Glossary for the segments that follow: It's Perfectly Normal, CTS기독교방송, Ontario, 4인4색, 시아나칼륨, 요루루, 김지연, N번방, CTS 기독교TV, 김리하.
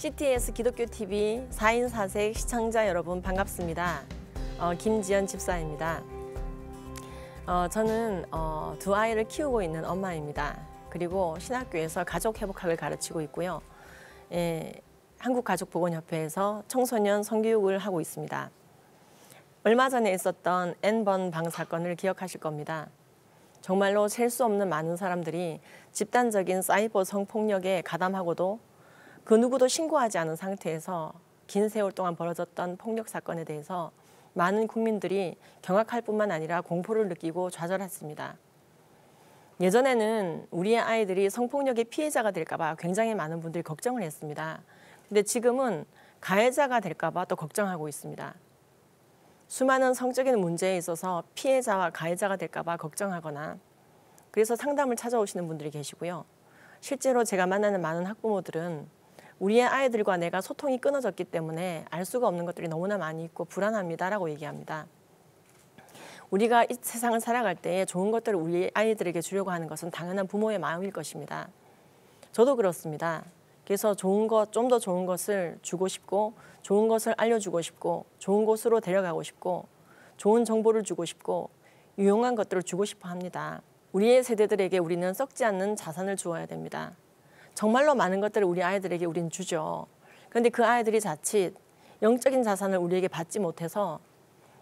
CTS 기독교TV 4인 4색 시청자 여러분 반갑습니다. 김지연 집사입니다. 저는 두 아이를 키우고 있는 엄마입니다. 그리고 신학교에서 가족 회복학을 가르치고 있고요. 예, 한국가족보건협회에서 청소년 성교육을 하고 있습니다. 얼마 전에 있었던 N번방 사건을 기억하실 겁니다. 정말로 셀 수 없는 많은 사람들이 집단적인 사이버 성폭력에 가담하고도 그 누구도 신고하지 않은 상태에서 긴 세월 동안 벌어졌던 폭력 사건에 대해서 많은 국민들이 경악할 뿐만 아니라 공포를 느끼고 좌절했습니다. 예전에는 우리의 아이들이 성폭력의 피해자가 될까 봐 굉장히 많은 분들이 걱정을 했습니다. 근데 지금은 가해자가 될까 봐 또 걱정하고 있습니다. 수많은 성적인 문제에 있어서 피해자와 가해자가 될까 봐 걱정하거나 그래서 상담을 찾아오시는 분들이 계시고요. 실제로 제가 만나는 많은 학부모들은 우리의 아이들과 내가 소통이 끊어졌기 때문에 알 수가 없는 것들이 너무나 많이 있고 불안합니다라고 얘기합니다. 우리가 이 세상을 살아갈 때에 좋은 것들을 우리 아이들에게 주려고 하는 것은 당연한 부모의 마음일 것입니다. 저도 그렇습니다. 그래서 좋은 것, 좀 더 좋은 것을 주고 싶고 좋은 것을 알려주고 싶고 좋은 곳으로 데려가고 싶고 좋은 정보를 주고 싶고 유용한 것들을 주고 싶어 합니다. 우리의 세대들에게 우리는 썩지 않는 자산을 주어야 됩니다. 정말로 많은 것들을 우리 아이들에게 우린 주죠. 그런데 그 아이들이 자칫 영적인 자산을 우리에게 받지 못해서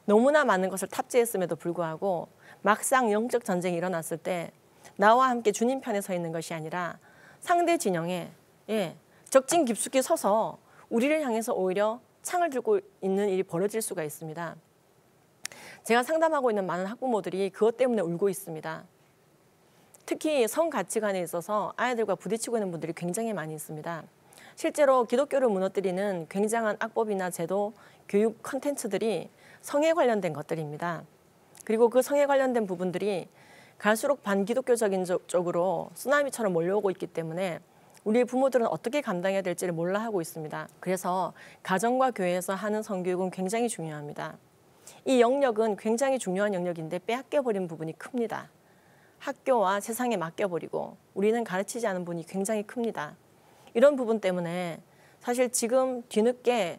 너무나 많은 것을 탑재했음에도 불구하고 막상 영적 전쟁이 일어났을 때 나와 함께 주님 편에 서 있는 것이 아니라 상대 진영에 적진 깊숙이 서서 우리를 향해서 오히려 창을 들고 있는 일이 벌어질 수가 있습니다. 제가 상담하고 있는 많은 학부모들이 그것 때문에 울고 있습니다. 특히 성 가치관에 있어서 아이들과 부딪히고 있는 분들이 굉장히 많이 있습니다. 실제로 기독교를 무너뜨리는 굉장한 악법이나 제도, 교육 콘텐츠들이 성에 관련된 것들입니다. 그리고 그 성에 관련된 부분들이 갈수록 반기독교적인 쪽으로 쓰나미처럼 몰려오고 있기 때문에 우리의 부모들은 어떻게 감당해야 될지를 몰라 하고 있습니다. 그래서 가정과 교회에서 하는 성교육은 굉장히 중요합니다. 이 영역은 굉장히 중요한 영역인데 빼앗겨버린 부분이 큽니다. 학교와 세상에 맡겨버리고 우리는 가르치지 않은 분이 굉장히 큽니다. 이런 부분 때문에 사실 지금 뒤늦게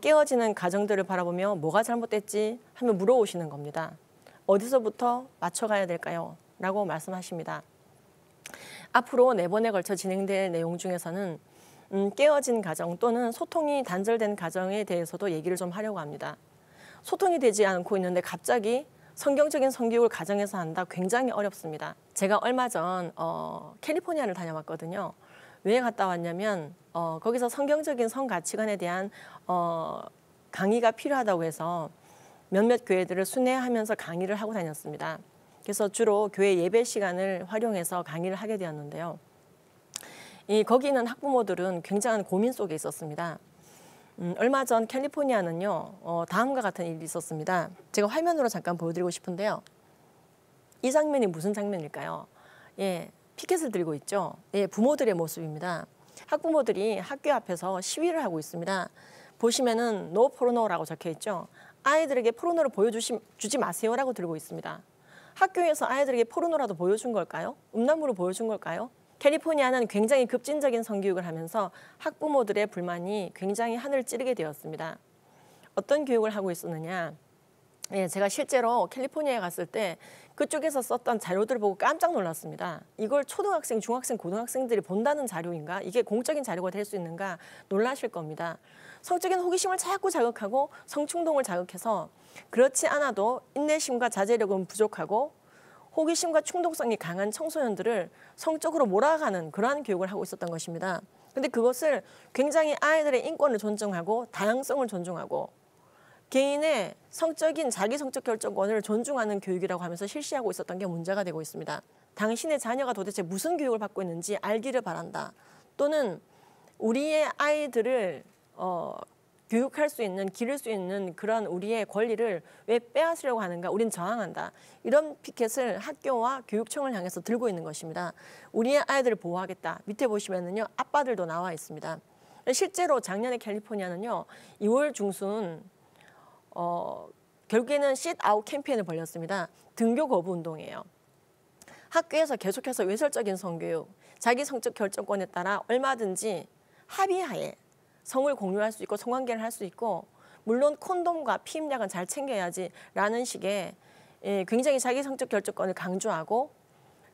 깨어지는 가정들을 바라보며 뭐가 잘못됐지 하며 물어오시는 겁니다. 어디서부터 맞춰가야 될까요? 라고 말씀하십니다. 앞으로 4번에 걸쳐 진행될 내용 중에서는 깨어진 가정 또는 소통이 단절된 가정에 대해서도 얘기를 좀 하려고 합니다. 소통이 되지 않고 있는데 갑자기 성경적인 성교육을 가정에서 한다? 굉장히 어렵습니다. 제가 얼마 전 캘리포니아를 다녀왔거든요. 왜 갔다 왔냐면 거기서 성경적인 성 가치관에 대한 강의가 필요하다고 해서 몇몇 교회들을 순회하면서 강의를 하고 다녔습니다. 그래서 주로 교회 예배 시간을 활용해서 강의를 하게 되었는데요. 거기 있는 학부모들은 굉장한 고민 속에 있었습니다. 얼마 전 캘리포니아는요, 다음과 같은 일이 있었습니다. 제가 화면으로 잠깐 보여드리고 싶은데요. 이 장면이 무슨 장면일까요? 예, 피켓을 들고 있죠. 예, 부모들의 모습입니다. 학부모들이 학교 앞에서 시위를 하고 있습니다. 보시면은 No 포르노라고 적혀 있죠. 아이들에게 포르노를 보여주지 마세요라고 들고 있습니다. 학교에서 아이들에게 포르노라도 보여준 걸까요? 음란물을 보여준 걸까요? 캘리포니아는 굉장히 급진적인 성교육을 하면서 학부모들의 불만이 굉장히 하늘을 찌르게 되었습니다. 어떤 교육을 하고 있었느냐? 예, 제가 실제로 캘리포니아에 갔을 때 그쪽에서 썼던 자료들을 보고 깜짝 놀랐습니다. 이걸 초등학생, 중학생, 고등학생들이 본다는 자료인가? 이게 공적인 자료가 될 수 있는가? 놀라실 겁니다. 성적인 호기심을 자꾸 자극하고 성충동을 자극해서 그렇지 않아도 인내심과 자제력은 부족하고 호기심과 충동성이 강한 청소년들을 성적으로 몰아가는 그러한 교육을 하고 있었던 것입니다. 근데 그것을 굉장히 아이들의 인권을 존중하고 다양성을 존중하고 개인의 성적인 자기 성적 결정권을 존중하는 교육이라고 하면서 실시하고 있었던 게 문제가 되고 있습니다. 당신의 자녀가 도대체 무슨 교육을 받고 있는지 알기를 바란다. 또는 우리의 아이들을 교육할 수 있는, 기를 수 있는 그런 우리의 권리를 왜 빼앗으려고 하는가? 우린 저항한다. 이런 피켓을 학교와 교육청을 향해서 들고 있는 것입니다. 우리의 아이들을 보호하겠다. 밑에 보시면은요, 아빠들도 나와 있습니다. 실제로 작년에 캘리포니아는요, 2월 중순 결국에는 쉿아웃 캠페인을 벌였습니다. 등교 거부 운동이에요. 학교에서 계속해서 외설적인 성교육, 자기 성적 결정권에 따라 얼마든지 합의하에 성을 공유할 수 있고 성관계를 할 수 있고 물론 콘돔과 피임약은 잘 챙겨야지라는 식의 굉장히 자기 성적 결정권을 강조하고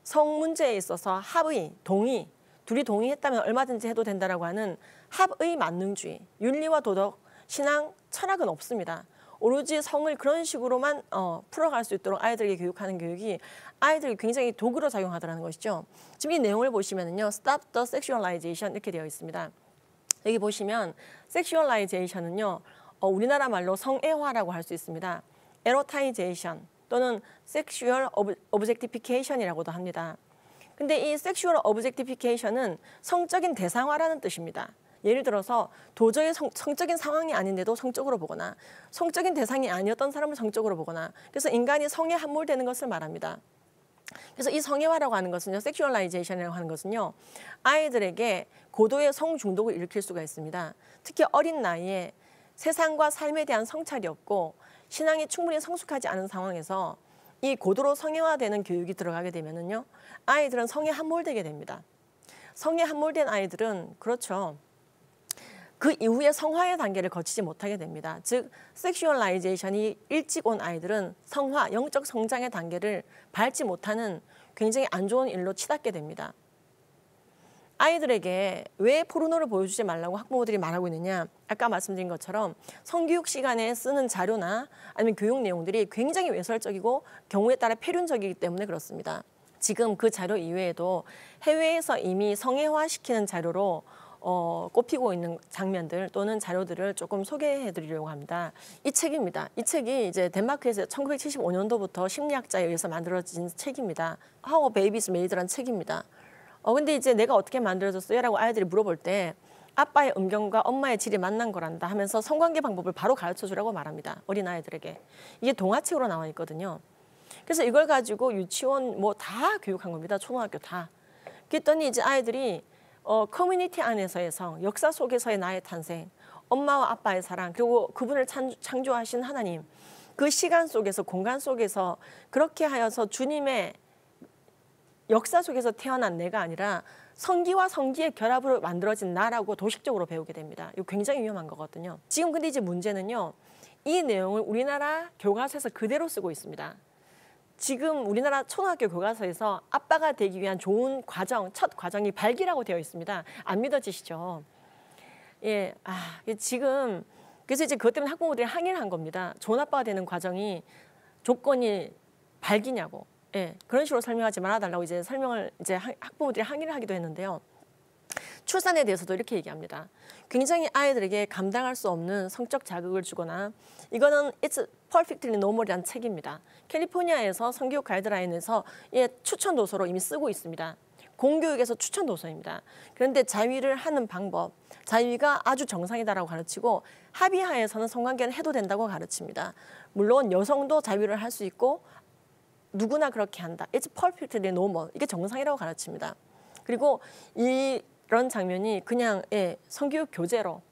성 문제에 있어서 합의, 동의, 둘이 동의했다면 얼마든지 해도 된다라고 하는 합의 만능주의, 윤리와 도덕, 신앙, 철학은 없습니다. 오로지 성을 그런 식으로만 풀어갈 수 있도록 아이들에게 교육하는 교육이 아이들이 굉장히 도구로 작용하더라는 것이죠. 지금 이 내용을 보시면은요, Stop the Sexualization 이렇게 되어 있습니다. 여기 보시면 Sexualization은요, 우리나라 말로 성애화라고 할 수 있습니다. Erotization 또는 Sexual Objectification이라고도 합니다. 근데 이 Sexual Objectification은 성적인 대상화라는 뜻입니다. 예를 들어서 도저히 성적인 상황이 아닌데도 성적으로 보거나 성적인 대상이 아니었던 사람을 성적으로 보거나 그래서 인간이 성에 함몰되는 것을 말합니다. 그래서 이 성애화라고 하는 것은요, 섹슈얼라이제이션이라고 하는 것은요, 아이들에게 고도의 성 중독을 일으킬 수가 있습니다. 특히 어린 나이에 세상과 삶에 대한 성찰이 없고 신앙이 충분히 성숙하지 않은 상황에서 이 고도로 성애화되는 교육이 들어가게 되면은요, 아이들은 성에 함몰되게 됩니다. 성에 함몰된 아이들은 그렇죠. 그 이후에 성화의 단계를 거치지 못하게 됩니다. 즉, 섹슈얼라이제이션이 일찍 온 아이들은 성화, 영적 성장의 단계를 밟지 못하는 굉장히 안 좋은 일로 치닫게 됩니다. 아이들에게 왜 포르노를 보여주지 말라고 학부모들이 말하고 있느냐. 아까 말씀드린 것처럼 성교육 시간에 쓰는 자료나 아니면 교육 내용들이 굉장히 외설적이고 경우에 따라 폐륜적이기 때문에 그렇습니다. 지금 그 자료 이외에도 해외에서 이미 성애화시키는 자료로 꼽히고 있는 장면들 또는 자료들을 조금 소개해드리려고 합니다. 이 책입니다. 이 책이 이제 덴마크에서 1975년도부터 심리학자에 의해서 만들어진 책입니다. How a Baby is Made라는 책입니다. 근데 이제 내가 어떻게 만들어졌어요? 라고 아이들이 물어볼 때 아빠의 음경과 엄마의 질이 만난 거란다 하면서 성관계 방법을 바로 가르쳐주라고 말합니다. 어린아이들에게. 이게 동화책으로 나와 있거든요. 그래서 이걸 가지고 유치원 뭐 다 교육한 겁니다. 초등학교 다. 그랬더니 이제 아이들이 커뮤니티 안에서의 성, 역사 속에서의 나의 탄생, 엄마와 아빠의 사랑, 그리고 그분을 창조하신 하나님, 그 시간 속에서, 공간 속에서 그렇게 하여서 주님의 역사 속에서 태어난 내가 아니라 성기와 성기의 결합으로 만들어진 나라고 도식적으로 배우게 됩니다. 이거 굉장히 위험한 거거든요. 지금 근데 이제 문제는요, 이 내용을 우리나라 교과서에서 그대로 쓰고 있습니다. 지금 우리나라 초등학교 교과서에서 아빠가 되기 위한 좋은 과정, 첫 과정이 발기라고 되어 있습니다. 안 믿어지시죠? 예, 지금 그래서 이제 그것 때문에 학부모들이 항의를 한 겁니다. 좋은 아빠가 되는 과정이 조건이 발기냐고, 예, 그런 식으로 설명하지 말아달라고 이제 설명을 이제 학부모들이 항의를 하기도 했는데요. 출산에 대해서도 이렇게 얘기합니다. 굉장히 아이들에게 감당할 수 없는 성적 자극을 주거나 이거는 It's Perfectly Normal 이라는 책입니다. 캘리포니아에서 성교육 가이드라인에서 추천 도서로 이미 쓰고 있습니다. 공교육에서 추천 도서입니다. 그런데 자위를 하는 방법, 자위가 아주 정상이다라고 가르치고 합의하에서는 성관계를 해도 된다고 가르칩니다. 물론 여성도 자위를 할 수 있고 누구나 그렇게 한다. It's Perfectly Normal. 이게 정상이라고 가르칩니다. 그리고 이런 장면이 그냥 성교육 교재로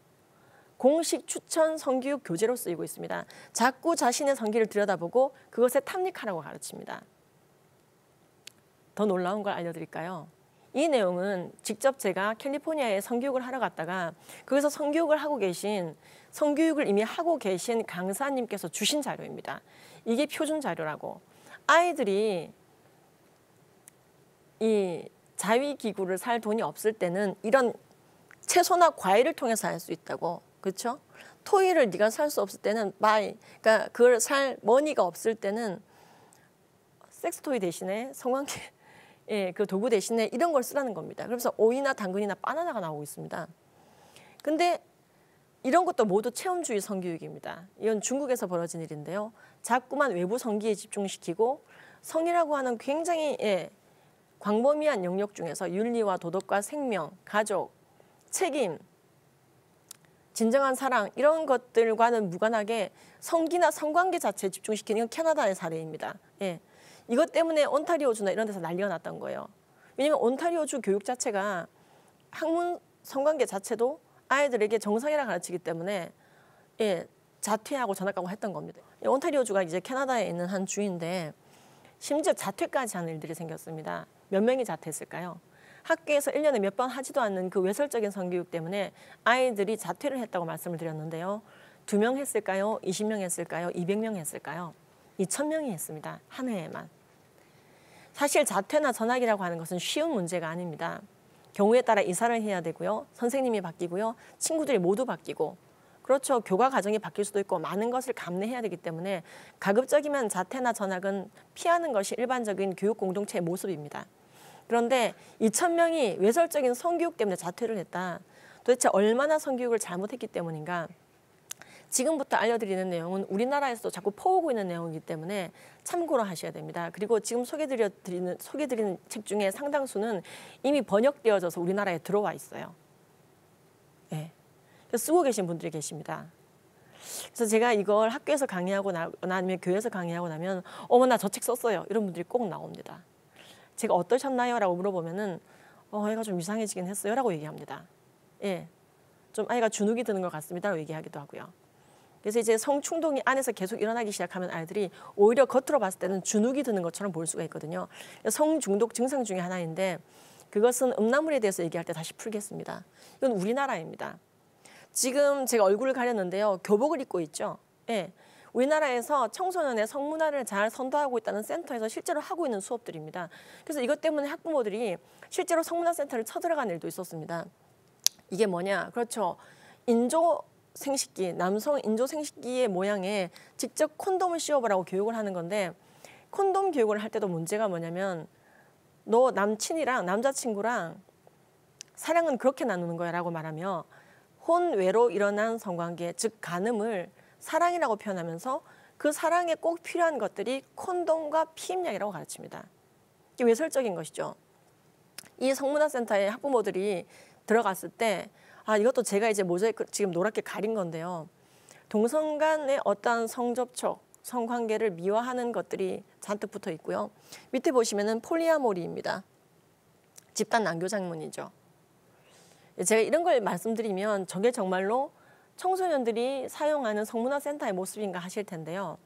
공식 추천 성교육 교재로 쓰이고 있습니다. 자꾸 자신의 성기를 들여다보고 그것에 탐닉하라고 가르칩니다. 더 놀라운 걸 알려드릴까요? 이 내용은 직접 제가 캘리포니아에 성교육을 하러 갔다가 거기서 성교육을 이미 하고 계신 강사님께서 주신 자료입니다. 이게 표준 자료라고. 아이들이 이 자위기구를 살 돈이 없을 때는 이런 채소나 과일을 통해서 할 수 있다고. 그렇죠? 토이를 네가 살 수 없을 때는 buy. 그러니까 그걸 살 머니가 없을 때는 섹스토이 대신에 성관계, 그 도구 대신에 이런 걸 쓰라는 겁니다. 그래서 오이나 당근이나 바나나가 나오고 있습니다. 근데 이런 것도 모두 체험주의 성교육입니다. 이건 중국에서 벌어진 일인데요. 자꾸만 외부 성기에 집중시키고 성이라고 하는 굉장히 광범위한 영역 중에서 윤리와 도덕과 생명, 가족, 책임, 진정한 사랑 이런 것들과는 무관하게 성기나 성관계 자체에 집중시키는 건 캐나다의 사례입니다. 예, 이것 때문에 온타리오주나 이런 데서 난리가 났던 거예요. 왜냐하면 온타리오주 교육 자체가 학문 성관계 자체도 아이들에게 정상이라 가르치기 때문에 자퇴하고 전학가고 했던 겁니다. 온타리오주가 이제 캐나다에 있는 한 주인데 심지어 자퇴까지 하는 일들이 생겼습니다. 몇 명이 자퇴했을까요? 학교에서 1년에 몇 번 하지도 않는 그 외설적인 성교육 때문에 아이들이 자퇴를 했다고 말씀을 드렸는데요. 2명 했을까요? 20명 했을까요? 200명 했을까요? 2,000명이 했습니다. 한 해에만. 사실 자퇴나 전학이라고 하는 것은 쉬운 문제가 아닙니다. 경우에 따라 이사를 해야 되고요. 선생님이 바뀌고요. 친구들이 모두 바뀌고. 그렇죠. 교과 과정이 바뀔 수도 있고 많은 것을 감내해야 되기 때문에 가급적이면 자퇴나 전학은 피하는 것이 일반적인 교육 공동체의 모습입니다. 그런데 2,000명이 외설적인 성교육 때문에 자퇴를 했다. 도대체 얼마나 성교육을 잘못했기 때문인가? 지금부터 알려드리는 내용은 우리나라에서도 자꾸 퍼오고 있는 내용이기 때문에 참고로 하셔야 됩니다. 그리고 지금 소개드리는 책 중에 상당수는 이미 번역되어져서 우리나라에 들어와 있어요. 네. 그래서 쓰고 계신 분들이 계십니다. 그래서 제가 이걸 학교에서 강의하고 아니면 교회에서 강의하고 나면 어머나 저 책 썼어요. 이런 분들이 꼭 나옵니다. 제가 어떠셨나요? 라고 물어보면은 애가 좀 이상해지긴 했어요. 라고 얘기합니다. 예, 좀 아이가 주눅이 드는 것 같습니다. 라고 얘기하기도 하고요. 그래서 이제 성충동이 안에서 계속 일어나기 시작하면 아이들이 오히려 겉으로 봤을 때는 주눅이 드는 것처럼 보일 수가 있거든요. 성중독 증상 중에 하나인데 그것은 음란물에 대해서 얘기할 때 다시 풀겠습니다. 이건 우리나라입니다. 지금 제가 얼굴을 가렸는데요. 교복을 입고 있죠. 예, 우리나라에서 청소년의 성문화를 잘 선도하고 있다는 센터에서 실제로 하고 있는 수업들입니다. 그래서 이것 때문에 학부모들이 실제로 성문화 센터를 쳐들어간 일도 있었습니다. 이게 뭐냐? 그렇죠. 인조 생식기, 남성 인조 생식기의 모양에 직접 콘돔을 씌워보라고 교육을 하는 건데 콘돔 교육을 할 때도 문제가 뭐냐면 너 남친이랑 남자친구랑 사랑은 그렇게 나누는 거야 라고 말하며 혼외로 일어난 성관계, 즉 간음을 사랑이라고 표현하면서 그 사랑에 꼭 필요한 것들이 콘돔과 피임약이라고 가르칩니다. 이게 외설적인 것이죠. 이 성문화센터에 학부모들이 들어갔을 때 이것도 제가 이제 모자이크 지금 노랗게 가린 건데요. 동성 간의 어떠한 성접촉, 성관계를 미화하는 것들이 잔뜩 붙어 있고요. 밑에 보시면은 폴리아모리입니다. 집단 난교장문이죠. 제가 이런 걸 말씀드리면 저게 정말로 청소년들이 사용하는 성문화센터의 모습인가 하실 텐데요.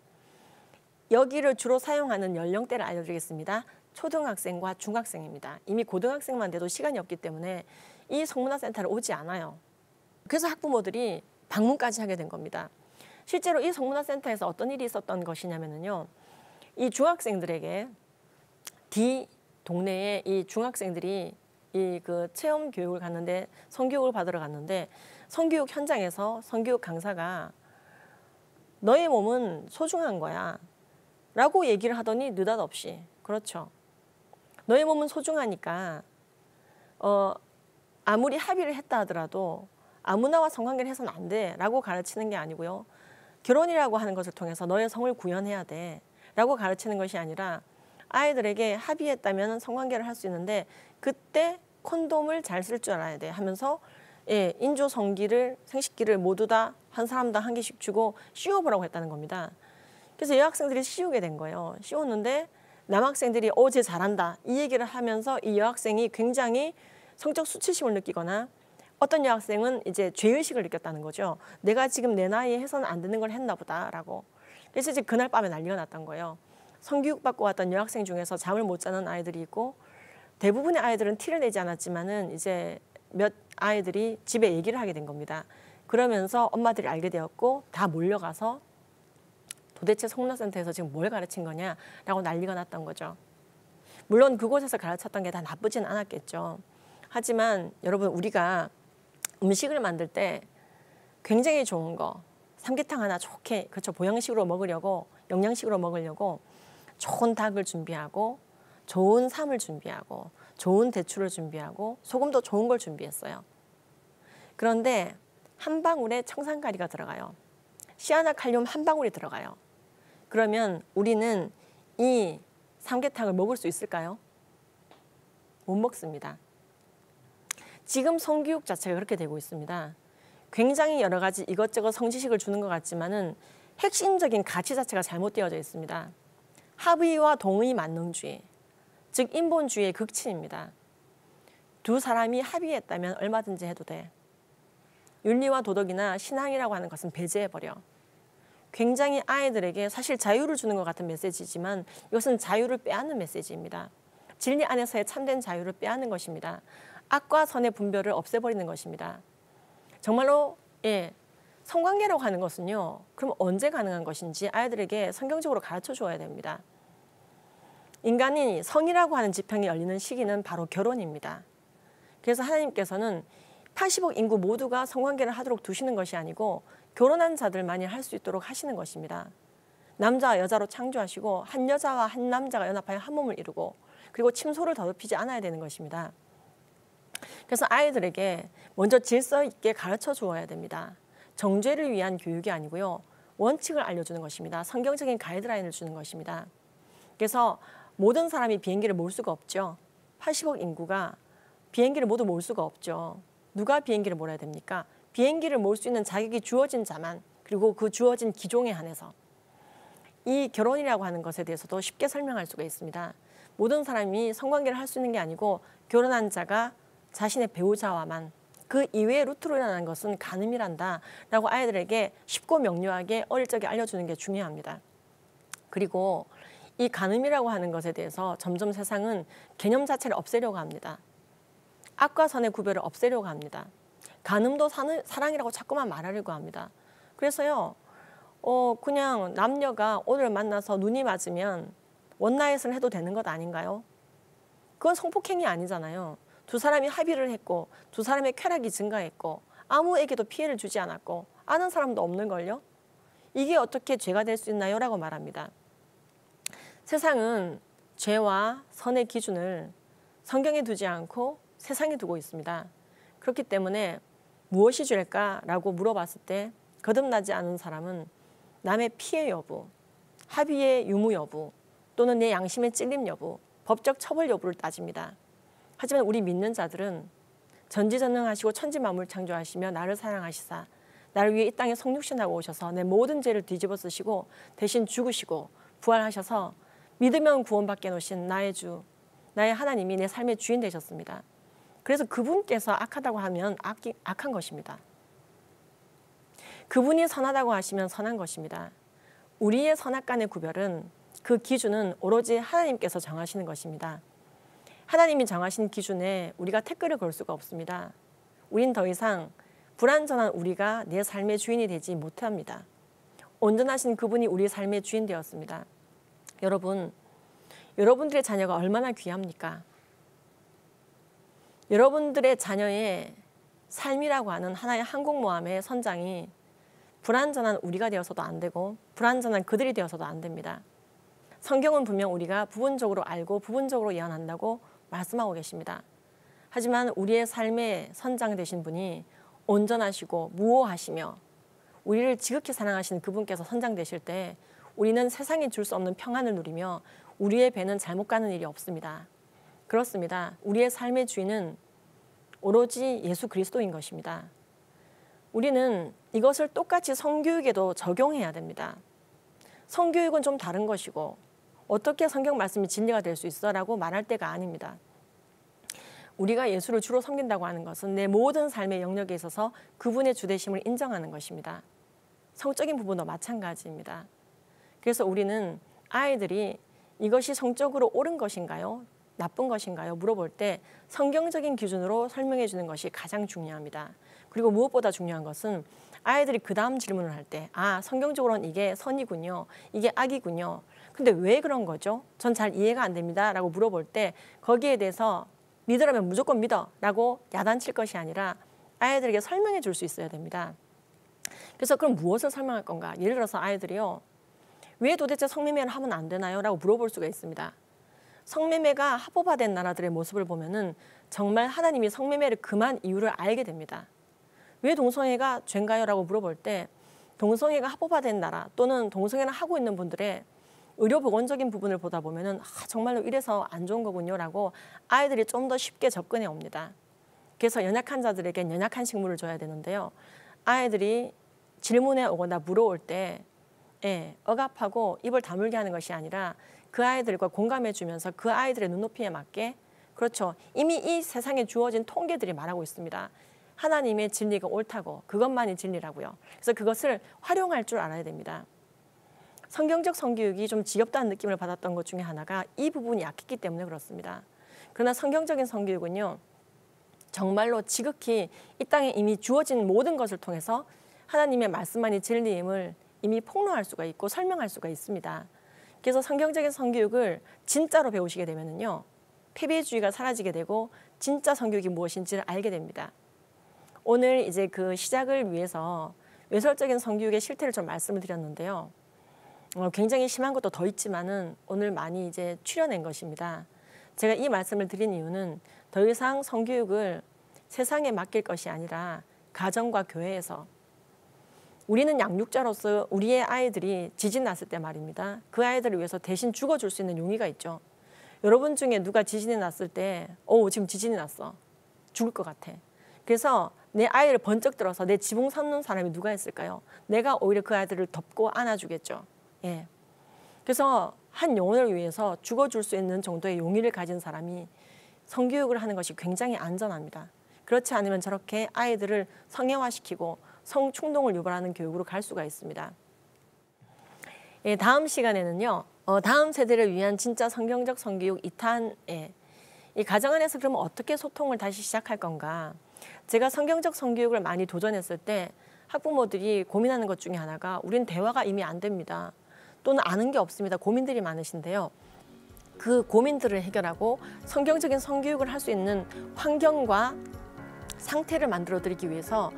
여기를 주로 사용하는 연령대를 알려드리겠습니다. 초등학생과 중학생입니다. 이미 고등학생만 돼도 시간이 없기 때문에 이 성문화센터를 오지 않아요. 그래서 학부모들이 방문까지 하게 된 겁니다. 실제로 이 성문화센터에서 어떤 일이 있었던 것이냐면요. 이 중학생들에게 D 동네에 이 중학생들이 그 체험 교육을 갔는데 성교육을 받으러 갔는데 성교육 현장에서 성교육 강사가 너의 몸은 소중한 거야 라고 얘기를 하더니 느닷없이 그렇죠. 너의 몸은 소중하니까 아무리 합의를 했다 하더라도 아무나와 성관계를 해서는 안 돼 라고 가르치는 게 아니고요. 결혼이라고 하는 것을 통해서 너의 성을 구현해야 돼 라고 가르치는 것이 아니라 아이들에게 합의했다면 성관계를 할 수 있는데 그때 콘돔을 잘 쓸 줄 알아야 돼 하면서 예, 인조 성기를 생식기를 모두 다 한 사람당 1개씩 주고 씌워보라고 했다는 겁니다. 그래서 여학생들이 씌우게 된 거예요. 씌웠는데 남학생들이 쟤 잘한다 이 얘기를 하면서 이 여학생이 굉장히 성적 수치심을 느끼거나 어떤 여학생은 이제 죄의식을 느꼈다는 거죠. 내가 지금 내 나이에 해서는 안 되는 걸 했나 보다라고. 그래서 이제 그날 밤에 난리가 났던 거예요. 성교육 받고 왔던 여학생 중에서 잠을 못 자는 아이들이 있고 대부분의 아이들은 티를 내지 않았지만은 이제 몇 아이들이 집에 얘기를 하게 된 겁니다. 그러면서 엄마들이 알게 되었고 다 몰려가서 도대체 성문화센터에서 지금 뭘 가르친 거냐라고 난리가 났던 거죠. 물론 그곳에서 가르쳤던 게 다 나쁘진 않았겠죠. 하지만 여러분 우리가 음식을 만들 때 굉장히 좋은 거 삼계탕 하나 좋게 그렇죠 보양식으로 먹으려고 영양식으로 먹으려고 좋은 닭을 준비하고 좋은 삶을 준비하고 좋은 대추를 준비하고 소금도 좋은 걸 준비했어요. 그런데 한 방울에 청산가리가 들어가요. 시아나칼륨 한 방울이 들어가요. 그러면 우리는 이 삼계탕을 먹을 수 있을까요? 못 먹습니다. 지금 성교육 자체가 그렇게 되고 있습니다. 굉장히 여러 가지 이것저것 성지식을 주는 것 같지만은 핵심적인 가치 자체가 잘못되어져 있습니다. 합의와 동의 만능주의, 즉 인본주의의 극치입니다. 두 사람이 합의했다면 얼마든지 해도 돼. 윤리와 도덕이나 신앙이라고 하는 것은 배제해버려. 굉장히 아이들에게 사실 자유를 주는 것 같은 메시지지만 이것은 자유를 빼앗는 메시지입니다. 진리 안에서의 참된 자유를 빼앗는 것입니다. 악과 선의 분별을 없애버리는 것입니다. 정말로 성관계로 가는 것은요. 그럼 언제 가능한 것인지 아이들에게 성경적으로 가르쳐줘야 됩니다. 인간이 성이라고 하는 지평이 열리는 시기는 바로 결혼입니다. 그래서 하나님께서는 80억 인구 모두가 성관계를 하도록 두시는 것이 아니고 결혼한 자들만이 할 수 있도록 하시는 것입니다. 남자와 여자로 창조하시고 한 여자와 한 남자가 연합하여 한 몸을 이루고 그리고 침소를 더럽히지 않아야 되는 것입니다. 그래서 아이들에게 먼저 질서 있게 가르쳐 주어야 됩니다. 정죄를 위한 교육이 아니고요. 원칙을 알려주는 것입니다. 성경적인 가이드라인을 주는 것입니다. 그래서 모든 사람이 비행기를 몰 수가 없죠. 80억 인구가 비행기를 모두 몰 수가 없죠. 누가 비행기를 몰아야 됩니까? 비행기를 몰 수 있는 자격이 주어진 자만, 그리고 그 주어진 기종에 한해서 이 결혼이라고 하는 것에 대해서도 쉽게 설명할 수가 있습니다. 모든 사람이 성관계를 할 수 있는 게 아니고 결혼한 자가 자신의 배우자와만, 그 이외의 루트로 일어나는 것은 간음이란다라고 아이들에게 쉽고 명료하게 어릴 적에 알려주는 게 중요합니다. 그리고 이 간음이라고 하는 것에 대해서 점점 세상은 개념 자체를 없애려고 합니다. 악과 선의 구별을 없애려고 합니다. 간음도 사랑이라고 자꾸만 말하려고 합니다. 그래서요, 그냥 남녀가 오늘 만나서 눈이 맞으면 원나잇을 해도 되는 것 아닌가요? 그건 성폭행이 아니잖아요. 두 사람이 합의를 했고 두 사람의 쾌락이 증가했고 아무에게도 피해를 주지 않았고 아는 사람도 없는걸요? 이게 어떻게 죄가 될 수 있나요? 라고 말합니다. 세상은 죄와 선의 기준을 성경에 두지 않고 세상에 두고 있습니다. 그렇기 때문에 무엇이 죄일까라고 물어봤을 때 거듭나지 않은 사람은 남의 피해 여부, 합의의 유무 여부, 또는 내 양심의 찔림 여부, 법적 처벌 여부를 따집니다. 하지만 우리 믿는 자들은 전지전능하시고 천지 만물 창조하시며 나를 사랑하시사 나를 위해 이 땅에 성육신하고 오셔서 내 모든 죄를 뒤집어 쓰시고 대신 죽으시고 부활하셔서 믿으면 구원받게 놓으신 나의 주, 나의 하나님이 내 삶의 주인 되셨습니다. 그래서 그분께서 악하다고 하면 악한 것입니다. 그분이 선하다고 하시면 선한 것입니다. 우리의 선악 간의 구별은, 그 기준은 오로지 하나님께서 정하시는 것입니다. 하나님이 정하신 기준에 우리가 태클을 걸 수가 없습니다. 우린 더 이상 불완전한 우리가 내 삶의 주인이 되지 못합니다. 온전하신 그분이 우리 삶의 주인 되었습니다. 여러분, 여러분들의 자녀가 얼마나 귀합니까? 여러분들의 자녀의 삶이라고 하는 하나의 항공모함의 선장이 불완전한 우리가 되어서도 안 되고 불완전한 그들이 되어서도 안 됩니다. 성경은 분명 우리가 부분적으로 알고 부분적으로 예언한다고 말씀하고 계십니다. 하지만 우리의 삶의 선장 되신 분이 온전하시고 무오하시며 우리를 지극히 사랑하시는 그분께서 선장 되실 때 우리는 세상이 줄 수 없는 평안을 누리며 우리의 배는 잘못 가는 일이 없습니다. 그렇습니다. 우리의 삶의 주인은 오로지 예수 그리스도인 것입니다. 우리는 이것을 똑같이 성교육에도 적용해야 됩니다. 성교육은 좀 다른 것이고 어떻게 성경 말씀이 진리가 될 수 있어? 라고 말할 때가 아닙니다. 우리가 예수를 주로 섬긴다고 하는 것은 내 모든 삶의 영역에 있어서 그분의 주되심을 인정하는 것입니다. 성적인 부분도 마찬가지입니다. 그래서 우리는 아이들이 이것이 성적으로 옳은 것인가요? 나쁜 것인가요? 물어볼 때 성경적인 기준으로 설명해 주는 것이 가장 중요합니다. 그리고 무엇보다 중요한 것은 아이들이 그 다음 질문을 할 때 아, 성경적으로는 이게 선이군요. 이게 악이군요. 근데 왜 그런 거죠? 전 잘 이해가 안 됩니다. 라고 물어볼 때 거기에 대해서 믿으라면 무조건 믿어. 라고 야단칠 것이 아니라 아이들에게 설명해 줄 수 있어야 됩니다. 그래서 그럼 무엇을 설명할 건가? 예를 들어서 아이들이요. 왜 도대체 성매매를 하면 안 되나요? 라고 물어볼 수가 있습니다. 성매매가 합법화된 나라들의 모습을 보면은 정말 하나님이 성매매를 금한 이유를 알게 됩니다. 왜 동성애가 죄인가요? 라고 물어볼 때 동성애가 합법화된 나라 또는 동성애를 하고 있는 분들의 의료보건적인 부분을 보다 보면은 정말로 이래서 안 좋은 거군요. 라고 아이들이 좀 더 쉽게 접근해 옵니다. 그래서 연약한 자들에겐 연약한 식물을 줘야 되는데요. 아이들이 질문에 오거나 물어올 때 억압하고 입을 다물게 하는 것이 아니라 그 아이들과 공감해 주면서 그 아이들의 눈높이에 맞게, 그렇죠. 이미 이 세상에 주어진 통계들이 말하고 있습니다. 하나님의 진리가 옳다고, 그것만이 진리라고요. 그래서 그것을 활용할 줄 알아야 됩니다. 성경적 성교육이 좀 지겹다는 느낌을 받았던 것 중에 하나가 이 부분이 약했기 때문에 그렇습니다. 그러나 성경적인 성교육은요, 정말로 지극히 이 땅에 이미 주어진 모든 것을 통해서 하나님의 말씀만이 진리임을 이미 폭로할 수가 있고 설명할 수가 있습니다. 그래서 성경적인 성교육을 진짜로 배우시게 되면요, 패배주의가 사라지게 되고 진짜 성교육이 무엇인지를 알게 됩니다. 오늘 이제 그 시작을 위해서 외설적인 성교육의 실태를 좀 말씀을 드렸는데요. 굉장히 심한 것도 더 있지만은 오늘 많이 이제 추려낸 것입니다. 제가 이 말씀을 드린 이유는 더 이상 성교육을 세상에 맡길 것이 아니라 가정과 교회에서 우리는 양육자로서 우리의 아이들이 지진 났을 때 말입니다. 그 아이들을 위해서 대신 죽어줄 수 있는 용의가 있죠. 여러분 중에 누가 지진이 났을 때 지금 지진이 났어. 죽을 것 같아. 그래서 내 아이를 번쩍 들어서 내 지붕 삼는 사람이 누가 있을까요? 내가 오히려 그 아이들을 덮고 안아주겠죠. 예. 그래서 한 영혼을 위해서 죽어줄 수 있는 정도의 용의를 가진 사람이 성교육을 하는 것이 굉장히 안전합니다. 그렇지 않으면 저렇게 아이들을 성애화시키고 성충동을 유발하는 교육으로 갈 수가 있습니다. 예, 다음 시간에는요, 다음 세대를 위한 진짜 성경적 성교육 2탄, 예, 이 가정 안에서 그러면 어떻게 소통을 다시 시작할 건가? 제가 성경적 성교육을 많이 도전했을 때 학부모들이 고민하는 것 중에 하나가 우린 대화가 이미 안 됩니다. 또는 아는 게 없습니다. 고민들이 많으신데요. 그 고민들을 해결하고 성경적인 성교육을 할 수 있는 환경과 상태를 만들어드리기 위해서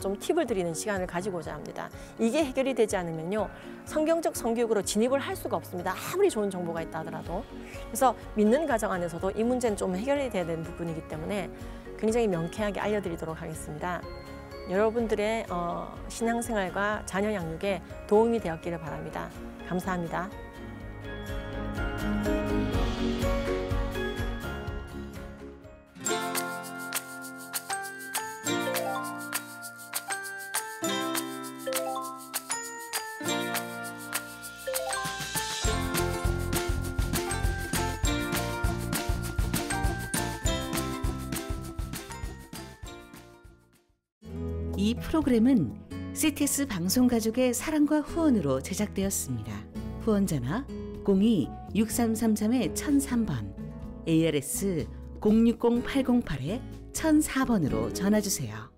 좀 팁을 드리는 시간을 가지고자 합니다. 이게 해결이 되지 않으면요, 성경적 성교육으로 진입을 할 수가 없습니다. 아무리 좋은 정보가 있다 하더라도. 그래서 믿는 가정 안에서도 이 문제는 좀 해결이 돼야 되는 부분이기 때문에 굉장히 명쾌하게 알려드리도록 하겠습니다. 여러분들의 신앙생활과 자녀 양육에 도움이 되었기를 바랍니다. 감사합니다. 이 프로그램은 CTS 방송가족의 사랑과 후원으로 제작되었습니다. 후원전화 02-6333-1003번, ARS 060-808-1004번으로 전화주세요.